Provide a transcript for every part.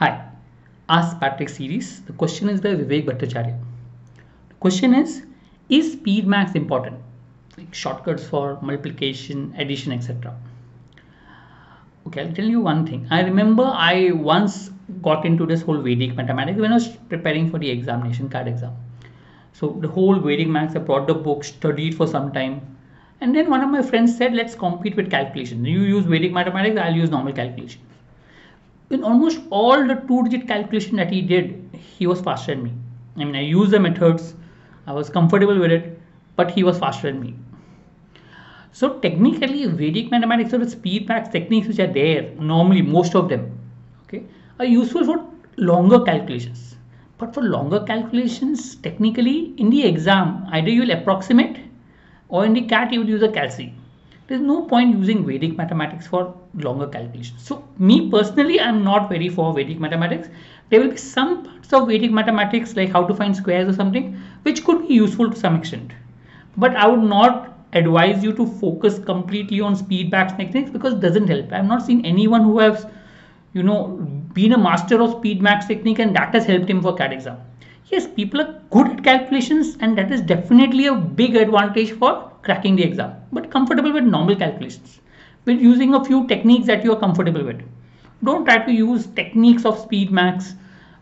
Hi, Ask Patrick series. The question is by Vivek Bhattacharya. The question is speed maths important? Like shortcuts for multiplication, addition, etc. Okay, I'll tell you one thing. I remember I once got into this whole Vedic mathematics when I was preparing for the examination, CAT exam. So the whole Vedic maths, I brought the book, studied for some time. And then one of my friends said, let's compete with calculation. You use Vedic mathematics, I'll use normal calculation. In almost all the two-digit calculation that he did, he was faster than me. I mean, I used the methods, I was comfortable with it, but he was faster than me. So technically, Vedic mathematics or the speed maths techniques which are there, normally most of them, okay, are useful for longer calculations. But for longer calculations, technically in the exam, either you will approximate or in the CAT you will use a CALC. There is no point using Vedic mathematics for longer calculations. So me personally, I am not very for Vedic mathematics. There will be some parts of Vedic mathematics like how to find squares or something which could be useful to some extent. But I would not advise you to focus completely on speed maths techniques because it doesn't help. I have not seen anyone who has, been a master of speed maths technique and that has helped him for CAT exam. Yes, people are good at calculations and that is definitely a big advantage for cracking the exam, but comfortable with normal calculations, with using a few techniques that you are comfortable with. Don't try to use techniques of speed maths,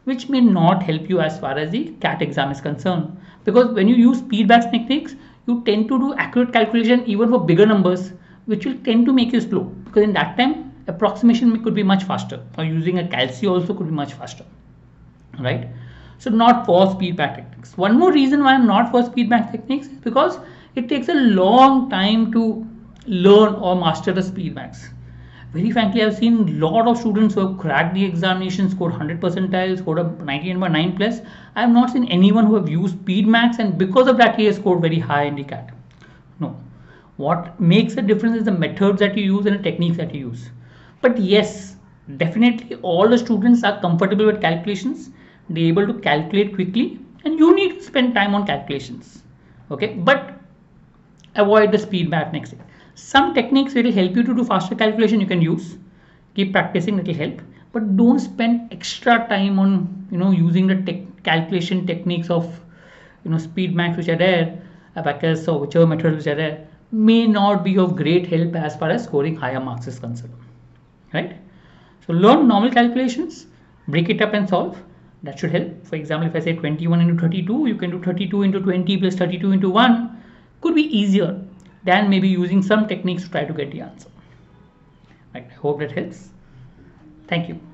which may not help you as far as the CAT exam is concerned. Because when you use speed maths techniques, you tend to do accurate calculation even for bigger numbers, which will tend to make you slow. Because in that time, approximation could be much faster, or using a CALC also could be much faster, right? So not for speed math techniques. One more reason why I'm not for speed math techniques is because it takes a long time to learn or master the speed maths. Very frankly, I've seen a lot of students who have cracked the examination, scored 100 percentile, scored a 98.9+. I have not seen anyone who have used speed maths and because of that he has scored very high in the CAT. No. What makes a difference is the methods that you use and the techniques that you use. But yes, definitely all the students are comfortable with calculations. They're able to calculate quickly and you need to spend time on calculations, okay, but avoid the speed math next thing. Some techniques that will help you to do faster calculation you can use, keep practicing, that will help, but don't spend extra time on using the calculation techniques of speed math which are there, abacus or whichever methods which are there, may not be of great help as far as scoring higher marks is concerned, right? So learn normal calculations, break it up and solve. That should help. For example, if I say 21 into 32, you can do 32 into 20 plus 32 into 1. Could be easier than maybe using some techniques to try to get the answer. Right. I hope that helps. Thank you.